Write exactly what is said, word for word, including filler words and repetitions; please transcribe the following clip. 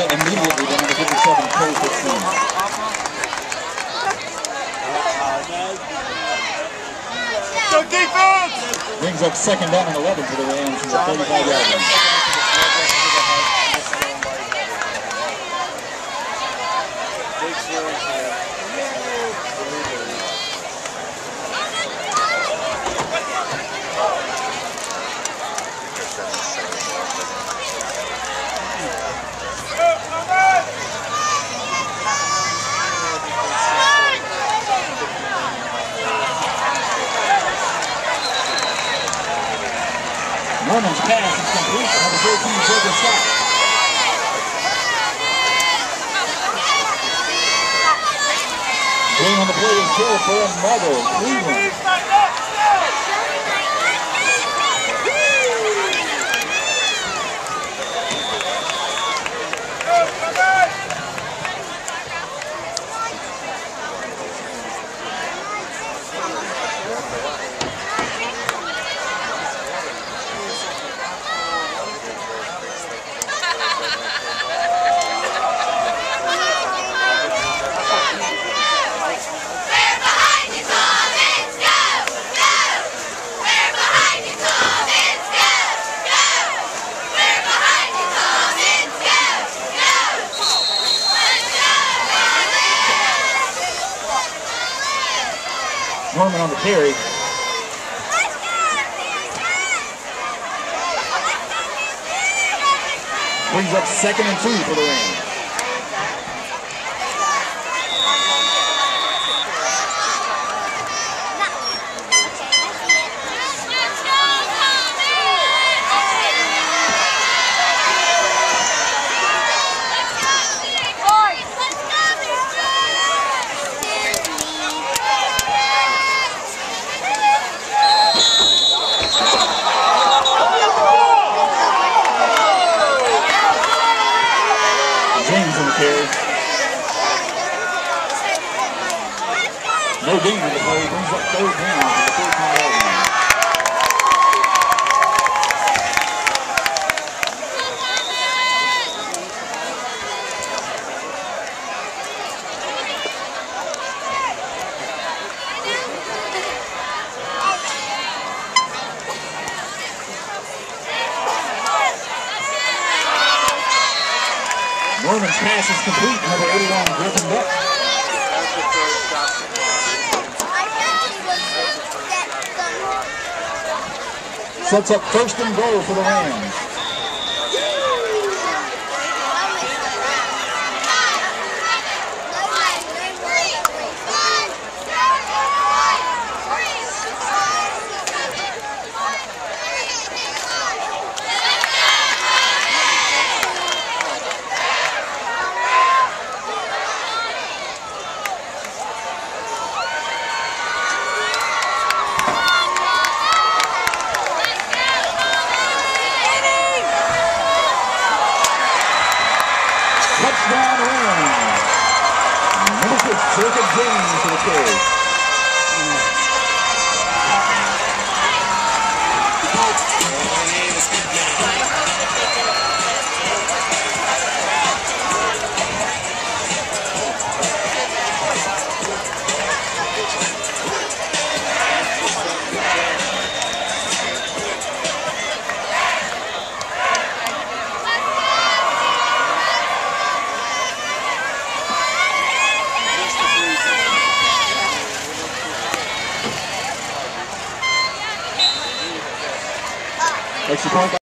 hit immediately to number fifty-seven, Cody Fitzsimmons. Brings up second down and eleven for the Rams from the thirty-five yard line. Norman's pass is complete. Number thirteen, Jacob Scott. Playing on the play is kill for another Cleveland. Norman on the carry. Brings up second and two for the Rams. No gain in the play, brings up third down for the third time over. Norman's pass is complete, number eighty-one, Griffin Buck. That's the third stop. Sets up first and goal for the Rams. Touchdown Rams. Number six, Jacob James for the carry. Thanks for calling.